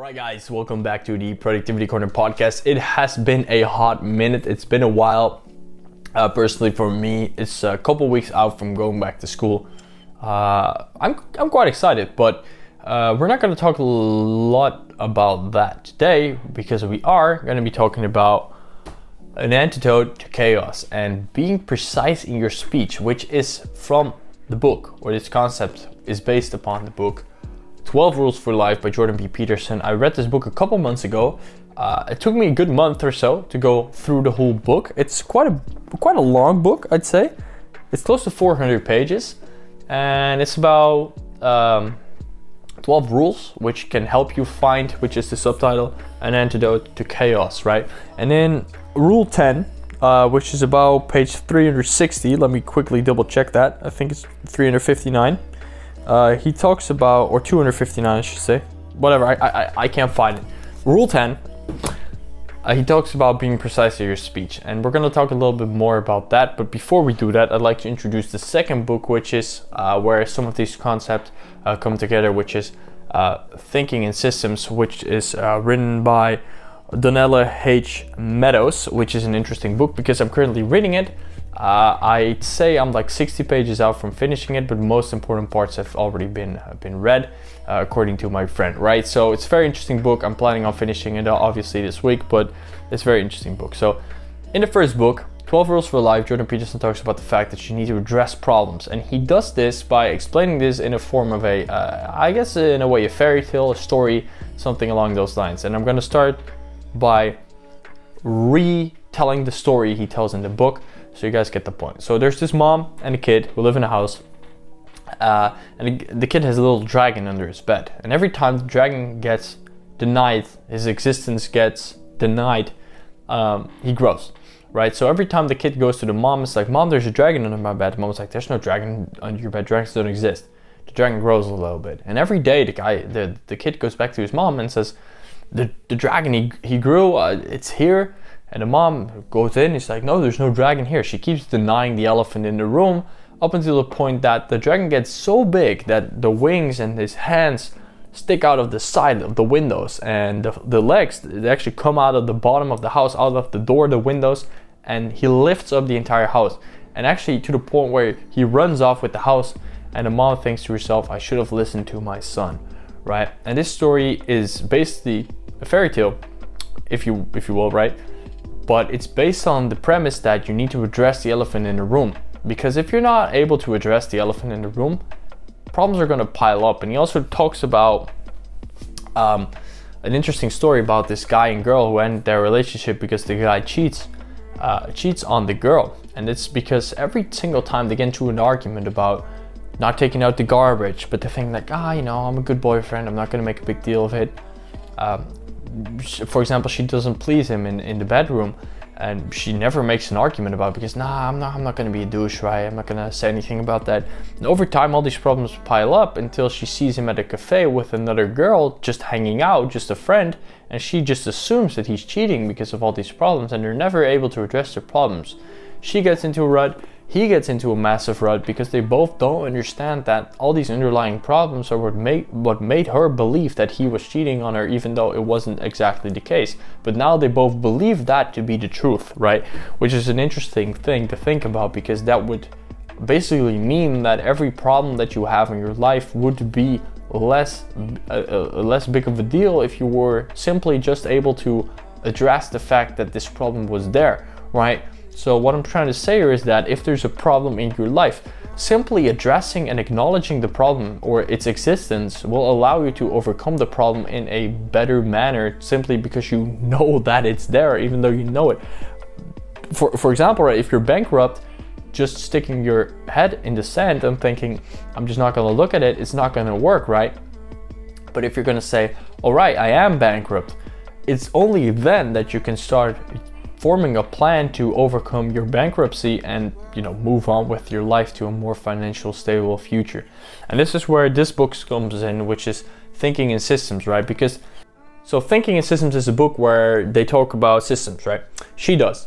Alright guys, welcome back to the Productivity Corner podcast. It has been a hot minute. It's been a while. Personally for me, it's a couple weeks out from going back to school. I'm quite excited, but we're not going to talk a lot about that today because we are going to be talking about an antidote to chaos and being precise in your speech, which is from the book, or this concept is based upon the book 12 Rules for Life by Jordan B. Peterson. I read this book a couple months ago. It took me a good month or so to go through the whole book. It's quite a long book, I'd say. It's close to 400 pages, and it's about 12 rules which can help you find, which is the subtitle, an antidote to chaos, right? And then rule 10, which is about page 360. Let me quickly double check that. I think it's 359. He talks about, or 259 I should say, whatever, I can't find it. Rule 10, he talks about being precise in your speech, and we're going to talk a little bit more about that. But before we do that, I'd like to introduce the second book, which is where some of these concepts come together, which is Thinking in Systems, which is written by Donella H Meadows, which is an interesting book because I'm currently reading it. I'd say I'm like 60 pages out from finishing it, but most important parts have already been read, according to my friend, right? So it's a very interesting book. I'm planning on finishing it obviously this week, but it's a very interesting book. So in the first book, 12 Rules for Life, Jordan Peterson talks about the fact that you need to address problems, and he does this by explaining this in a form of a, I guess in a way, a fairy tale, a story, something along those lines. And I'm going to start by retelling the story he tells in the book, so you guys get the point. So there's this mom and a kid who live in a house, and the kid has a little dragon under his bed. And every time the dragon gets denied, his existence gets denied, he grows, right? So every time the kid goes to the mom, it's like, "Mom, there's a dragon under my bed." The mom's like, "There's no dragon under your bed. Dragons don't exist." The dragon grows a little bit. And every day the kid goes back to his mom and says, the dragon, he grew, it's here. And the mom goes in, he's like, "No, there's no dragon here." She keeps denying the elephant in the room, up until the point that the dragon gets so big that the wings and his hands stick out of the side of the windows, and the legs, they actually come out of the bottom of the house, out of the door, the windows, and he lifts up the entire house. And actually to the point where he runs off with the house, and the mom thinks to herself, "I should have listened to my son," right? And this story is basically a fairy tale, if you will, right? But it's based on the premise that you need to address the elephant in the room, because if you're not able to address the elephant in the room, problems are going to pile up. And he also talks about an interesting story about this guy and girl who end their relationship because the guy cheats on the girl, and it's because every single time they get into an argument about not taking out the garbage, but they think like, you know, I'm a good boyfriend, I'm not going to make a big deal of it. For example, she doesn't please him in the bedroom, and she never makes an argument about it because, "Nah, I'm not gonna be a douche, right? I'm not gonna say anything about that." And over time, all these problems pile up until she sees him at a cafe with another girl, just hanging out, just a friend, and she just assumes that he's cheating because of all these problems, and they're never able to address their problems. She gets into a rut, he gets into a massive rut, because they both don't understand that all these underlying problems are what made her believe that he was cheating on her, even though it wasn't exactly the case. But now they both believe that to be the truth, right? Which is an interesting thing to think about, because that would basically mean that every problem that you have in your life would be less big of a deal if you were simply just able to address the fact that this problem was there, right? So what I'm trying to say here is that if there's a problem in your life, simply addressing and acknowledging the problem or its existence will allow you to overcome the problem in a better manner, simply because you know that it's there, even though you know it. For example, right, if you're bankrupt, just sticking your head in the sand and thinking, "I'm just not going to look at it," it's not going to work, right? But if you're going to say, "All right, I am bankrupt," it's only then that you can start forming a plan to overcome your bankruptcy and, you know, move on with your life to a more financial stable future. And this is where this book comes in, which is Thinking in Systems, right? Because so Thinking in Systems is a book where they talk about systems, right? She does.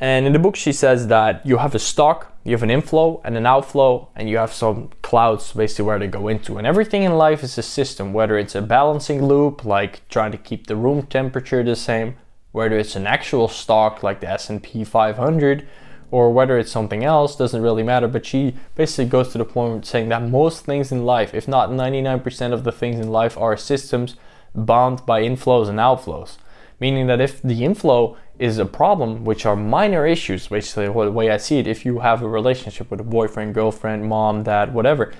And in the book, she says that you have a stock You have an inflow and an outflow, and you have some clouds basically where they go into. And everything in life is a system, whether it's a balancing loop, like trying to keep the room temperature the same, whether it's an actual stock like the S&P 500, or whether it's something else, doesn't really matter. But she basically goes to the point saying that most things in life, if not 99% of the things in life, are systems bound by inflows and outflows. Meaning that if the inflow is a problem, which are minor issues, basically the way I see it, if you have a relationship with a boyfriend, girlfriend, mom, dad, whatever,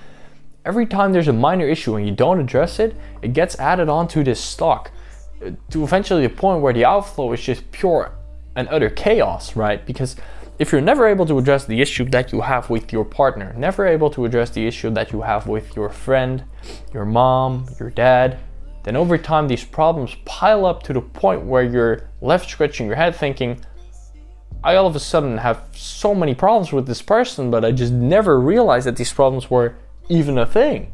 every time there's a minor issue and you don't address it, it gets added onto this stock to eventually the point where the outflow is just pure and utter chaos, right? Because if you're never able to address the issue that you have with your partner, never able to address the issue that you have with your friend, your mom, your dad, then over time these problems pile up to the point where you're left scratching your head thinking, I all of a sudden have so many problems with this person, but I just never realized that these problems were even a thing.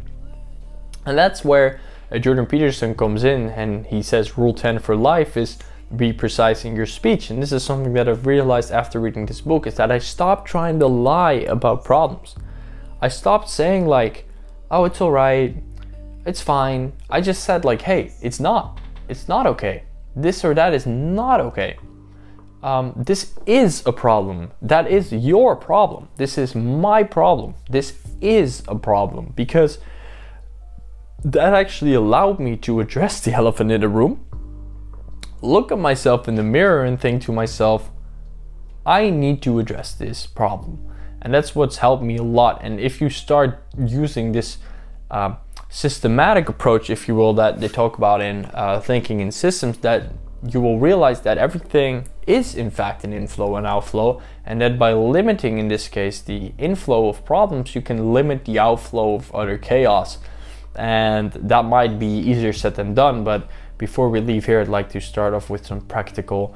And that's where Jordan Peterson comes in, and he says rule 10 for life is be precise in your speech. And this is something that I've realized after reading this book, is that I stopped trying to lie about problems. I stopped saying like, oh, it's all right, it's fine. I just said like, hey, it's not okay. This or that is not okay. This is a problem. That is your problem. This is my problem. This is a problem. Because that actually allowed me to address the elephant in the room, look at myself in the mirror and think to myself, I need to address this problem. And that's what's helped me a lot. And if you start using this systematic approach, if you will, that they talk about in Thinking in Systems, that you will realize that everything is in fact an inflow and outflow, and that by limiting, in this case, the inflow of problems, you can limit the outflow of other chaos. And that might be easier said than done, but before we leave here, I'd like to start off with some practical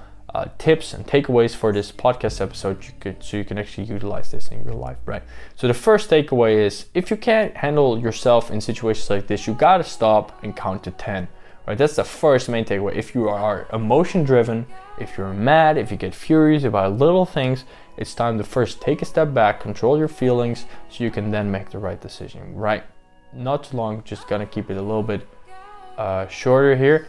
tips and takeaways for this podcast episode, so you can actually utilize this in your life, right? So the first takeaway is, if you can't handle yourself in situations like this, you gotta stop and count to 10, right? That's the first main takeaway. If you are emotion driven, if you're mad, if you get furious about little things, it's time to first take a step back, control your feelings, so you can then make the right decision, right? Not too long, just gonna keep it a little bit shorter here.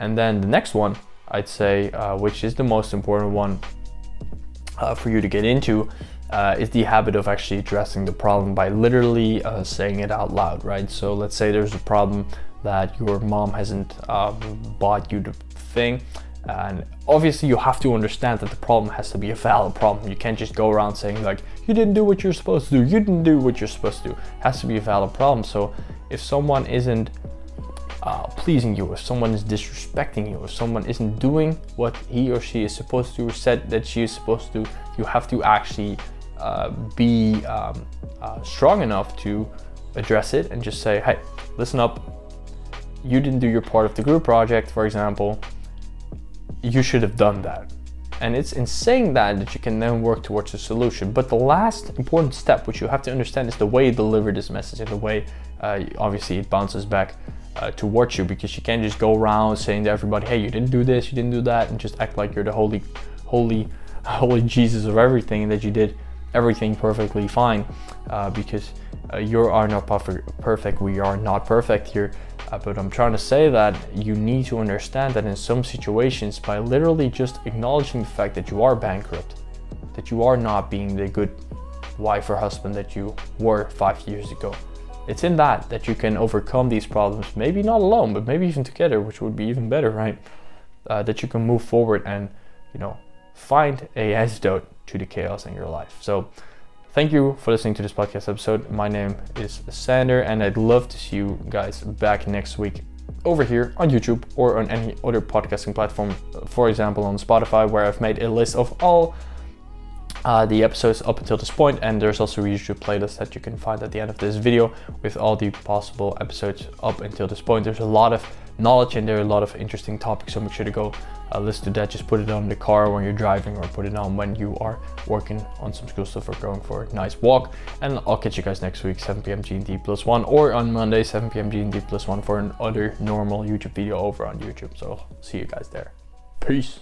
And then the next one, I'd say, which is the most important one for you to get into, is the habit of actually addressing the problem by literally saying it out loud, right? So let's say there's a problem that your mom hasn't bought you the thing, and obviously you have to understand that the problem has to be a valid problem. You can't just go around saying like, you didn't do what you're supposed to do, you didn't do what you're supposed to do. It has to be a valid problem. So if someone isn't pleasing you, if someone is disrespecting you, if someone isn't doing what he or she is supposed to do or said that she is supposed to do, you have to actually be strong enough to address it and just say, hey, listen up, you didn't do your part of the group project, for example, you should have done that. And it's in saying that you can then work towards a solution. But the last important step, which you have to understand, is the way you deliver this message and the way obviously it bounces back towards you, because you can't just go around saying to everybody, hey, you didn't do this, you didn't do that, and just act like you're the holy Jesus of everything, and that you did everything perfectly fine, because you are not perfect. We are not perfect here, but I'm trying to say that you need to understand that in some situations, by literally just acknowledging the fact that you are bankrupt, that you are not being the good wife or husband that you were 5 years ago, it's in that you can overcome these problems, maybe not alone, but maybe even together, which would be even better, right? That you can move forward and, you know, find a antidote to the chaos in your life. So thank you for listening to this podcast episode. My name is Sander, and I'd love to see you guys back next week over here on YouTube or on any other podcasting platform, for example, on Spotify, where I've made a list of all the episodes up until this point, and there's also a YouTube playlist that you can find at the end of this video with all the possible episodes up until this point. There's a lot of knowledge in there, a lot of interesting topics, so make sure to go listen to that. Just put it on the car when you're driving, or put it on when you are working on some school stuff or going for a nice walk. And I'll catch you guys next week, 7 p.m. GMT+1, or on Monday, 7 p.m. GMT+1, for another normal YouTube video over on YouTube. So see you guys there. Peace.